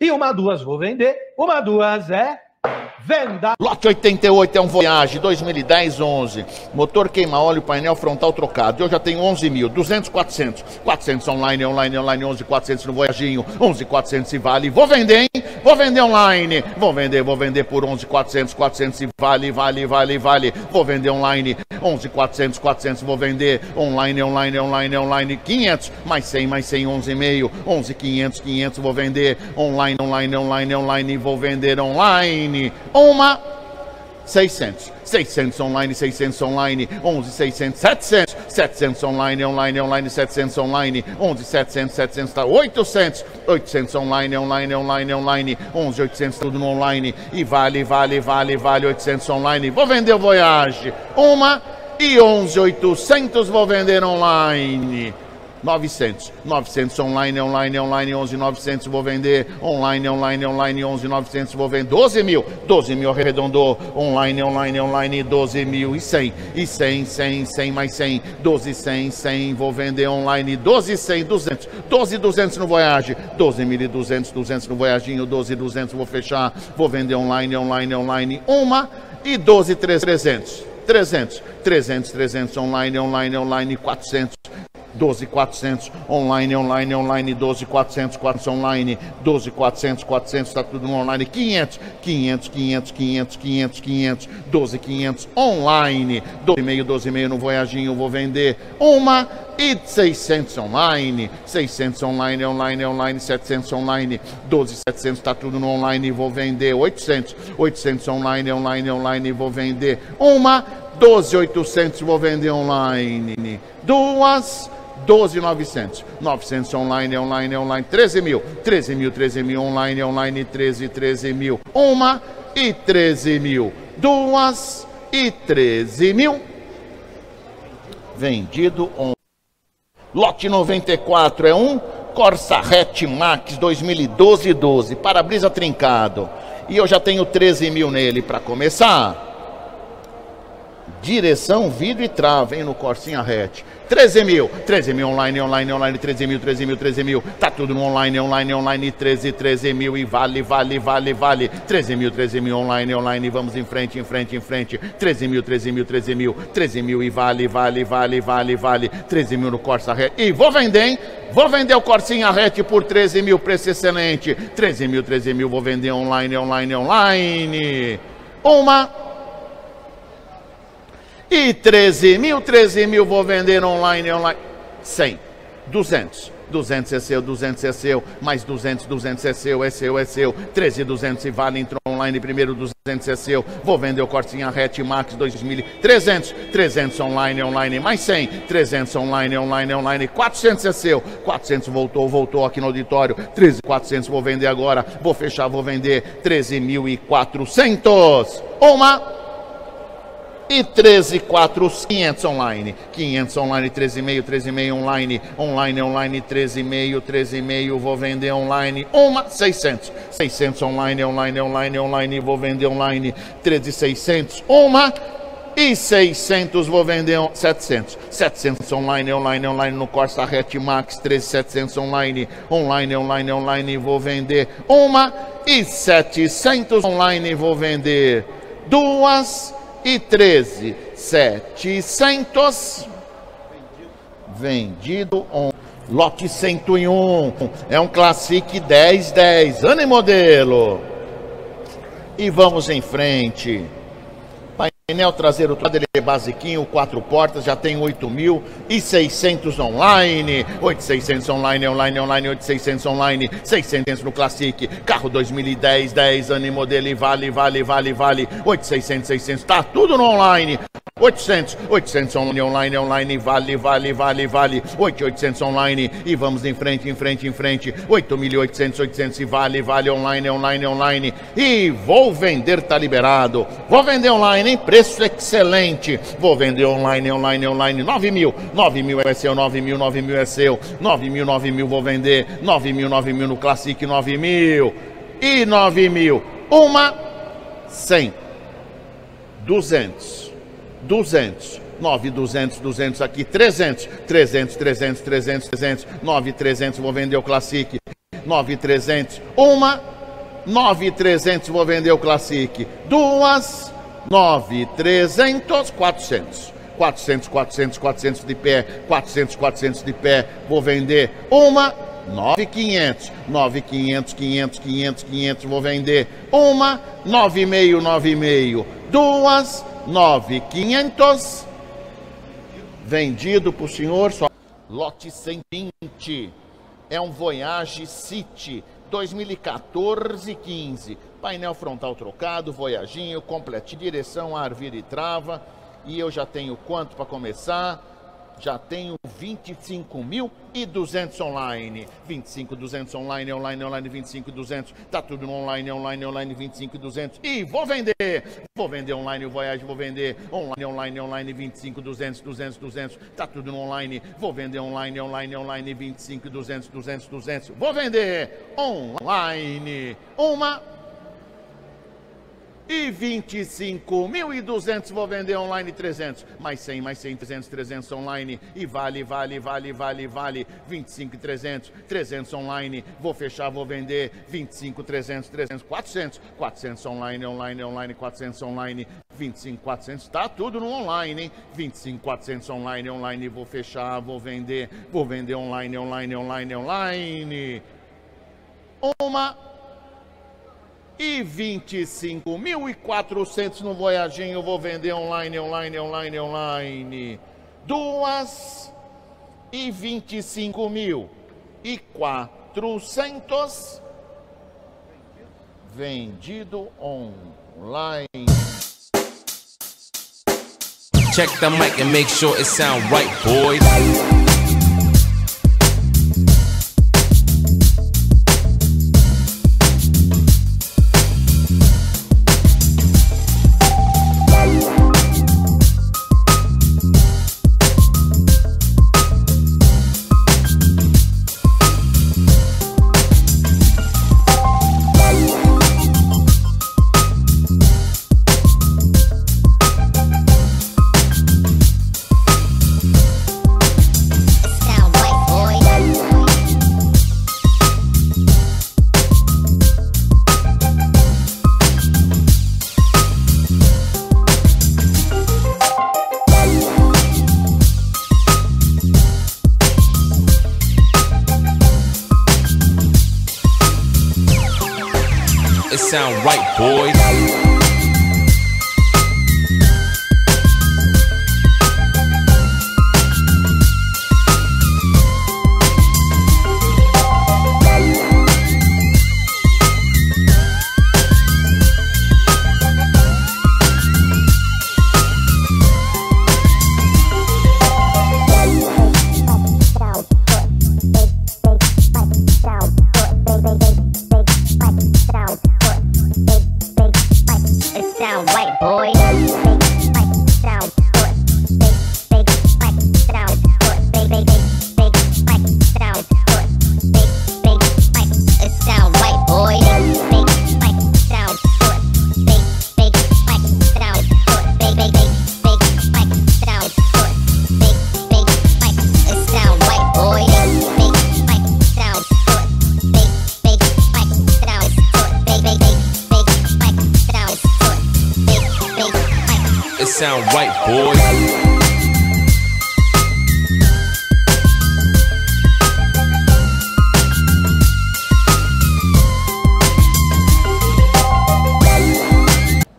E uma, duas, vou vender. Uma, duas, é... venda. Lote 88 é um Voyage 2010-11. Motor queima-óleo, painel frontal trocado. Eu já tenho 11 mil, 200, 400. 400 online, 11, 400 no Voiajinho. 11, 400 e vale. Vou vender, hein? Vou vender online. Vou vender por 11, 400, 400 e vale. Vou vender online. 11, 400, 400, vou vender online. 500, mais 100, 11,5. 11, 500, 500, vou vender online. Vou vender online. Uma, 600. 600 online, 600 online, 11, 600, 700. 700 online, 700 online, 11, 700, 700, tá 800. 800 online, 11, 800, tudo no online. E vale, 800 online. Vou vender o Voyage. Uma e 11, 800, vou vender online. 900 online, 11, 900, vou vender, online, 11, 900, vou vender, 12 mil, arredondou, online, 12 mil, e 100, mais 100, 12, 100, vou vender, online, 12, 100, 200, 12, 200 no Voyage, 12.200, 200 no Voyajinho, 12, 200, vou fechar, vou vender, online, uma, e 12, 300, online, 400, 12.400 online, 12.400 online, 12.400, tá tudo online, 500, 12.500 online, 12,5 no Voiajinho, vou vender uma e 600 online, 700 online, 12.700, tá tudo no online, vou vender 800 online, vou vender uma, 12.800, vou vender online, duas, 12.900, 900 online, 13 mil, online, 13 mil, uma e 13 mil, duas e 13 mil, vendido online. Lote 94 é um Corsa Hatch Max 2012-12, para-brisa trincado, e eu já tenho 13 mil nele para começar. Direção, vidro e trava, hein, no Corsinha Hatch. 13 mil online, 13 mil, tá tudo no online, 13 mil, e vale, 13 mil online, vamos em frente, 13 mil, e vale, 13 mil no Corsa Hatch, e vou vender, hein, vou vender o Corsinha Hatch por 13 mil, preço excelente, 13 mil, vou vender online, uma... e 13 mil, vou vender online, 100, 200 é seu, 200 é seu, mais 200 é seu, 13,200 e vale, entrou online, primeiro 200 é seu, vou vender o Corsinha Hatch Max 2000, 300 online, mais 100, 300 online, 400 é seu, 400 voltou aqui no auditório, 13.400, vou vender agora, vou fechar, vou vender 13.400, uma... e 13.400 online, 13,5 online, 13,5, vou vender online, uma, 600 online, vou vender online, 13.600, uma, e 600, vou vender 700 online, no Corsa Hatch Max, 13.700 online, vou vender uma, e 700 online, vou vender duas, e 13.700 vendido on. Lote 101 é um Classic 1010, ano e modelo, e vamos em frente. Painel traseiro trocado, ele é basiquinho, 4 portas, já tem 8.600 online, 8.600 online, 8.600 online, 600 no Classic, carro 2010, 10 ano e modelo, e vale, 8.600, tá tudo no online, 800 online, vale, 8.800 online, e vamos em frente, 8.800, e vale, online, e vou vender, tá liberado, vou vender online, hein, preço excelente, vou vender online, 9 mil é seu, 9 mil é seu, 9 mil, vou vender, 9 mil no Classic, 9 mil, uma, 100, 200, 9, 200 aqui, 300, 9, 300, vou vender o Classic, 9.300, uma. 9.300, vou vender o Classic, duas. 9.300, 400. 400, 400, 400 de pé, 400, 400 de pé, vou vender uma. 9.500, 9.500, 500, 500, 500, vou vender uma. 9,5, 9,5, duas. 9.500, vendido para o senhor, só lote 120, é um Voyage City 2014-15, painel frontal trocado, Voiajinho, completinho, direção, ar, vira e trava. E eu já tenho quanto para começar? Já tenho 25.200 online. 25.200 online, online, online, 25.200. Tá tudo online, online, online, 25.200. E vou vender! Vou vender online o Voyage, vou vender online, online, online, 25.200, 200, 200. Tá tudo online. Vou vender online, online, online, 25.200, 200, 200. Vou vender online. Uma. E 25.200, vou vender online 300, mais 100, mais 100, 300, 300 online. E vale, vale, vale, vale, vale, 25.300, 300 online. Vou fechar, vou vender 25.300, 300, 400, 400 online, online, online, 400 online. 25.400, tá tudo no online, hein? 25.400 online, online, vou fechar, vou vender online, online, online, online. Uma. E 25.400 no Voiajinho, vou vender online, online, online, online. Duas. E 25.400 vendido online. Check the mic and make sure it sound right, boys. It sound right, boys. Sound right, boys.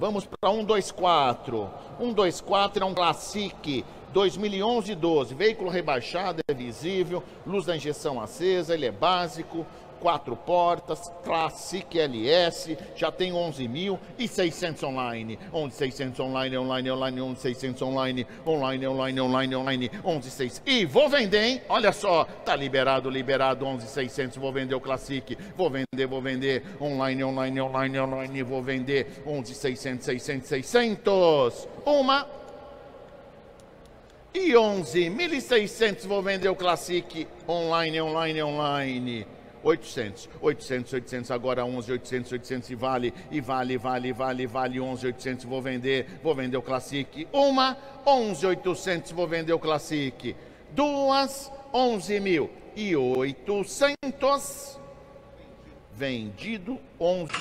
Vamos para 124. 124 é um Classic 2011-12. Veículo rebaixado, é visível, luz da injeção acesa, ele é básico. 4 portas, Classic LS, já tem 11.600 online, 11.600 online, online, online, 11.600 online, online, online, online, online, 11.600, e vou vender, hein? Olha só, tá liberado, liberado, 11.600, vou vender o Classic, vou vender, online, online, online, online, vou vender, 11.600, 600, 600, uma, e 11.600, vou vender o Classic, online, online, online, 800, 800, 800, agora 11, 800, 800 e vale, vale, vale, vale, 11, 800, vou vender o Classic, uma, 11, 800, vou vender o Classic, duas, 11.800, Vendido 11.